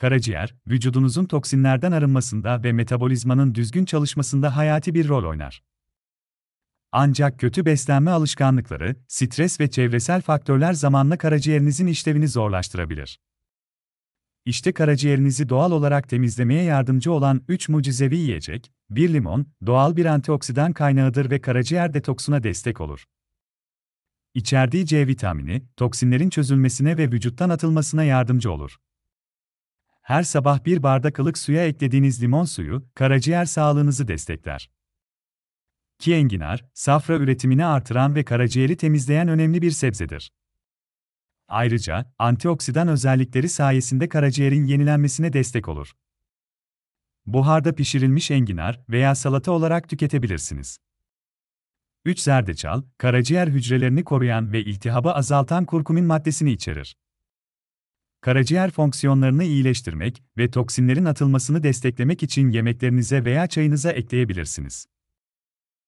Karaciğer, vücudunuzun toksinlerden arınmasında ve metabolizmanın düzgün çalışmasında hayati bir rol oynar. Ancak kötü beslenme alışkanlıkları, stres ve çevresel faktörler zamanla karaciğerinizin işlevini zorlaştırabilir. İşte karaciğerinizi doğal olarak temizlemeye yardımcı olan 3 mucizevi yiyecek. 1. Limon, doğal bir antioksidan kaynağıdır ve karaciğer detoksuna destek olur. İçerdiği C vitamini, toksinlerin çözülmesine ve vücuttan atılmasına yardımcı olur. Her sabah bir bardak ılık suya eklediğiniz limon suyu, karaciğer sağlığınızı destekler. 2. Enginar, safra üretimini artıran ve karaciğeri temizleyen önemli bir sebzedir. Ayrıca, antioksidan özellikleri sayesinde karaciğerin yenilenmesine destek olur. Buharda pişirilmiş enginar veya salata olarak tüketebilirsiniz. 3. Zerdeçal, karaciğer hücrelerini koruyan ve iltihabı azaltan kurkumin maddesini içerir. Karaciğer fonksiyonlarını iyileştirmek ve toksinlerin atılmasını desteklemek için yemeklerinize veya çayınıza ekleyebilirsiniz.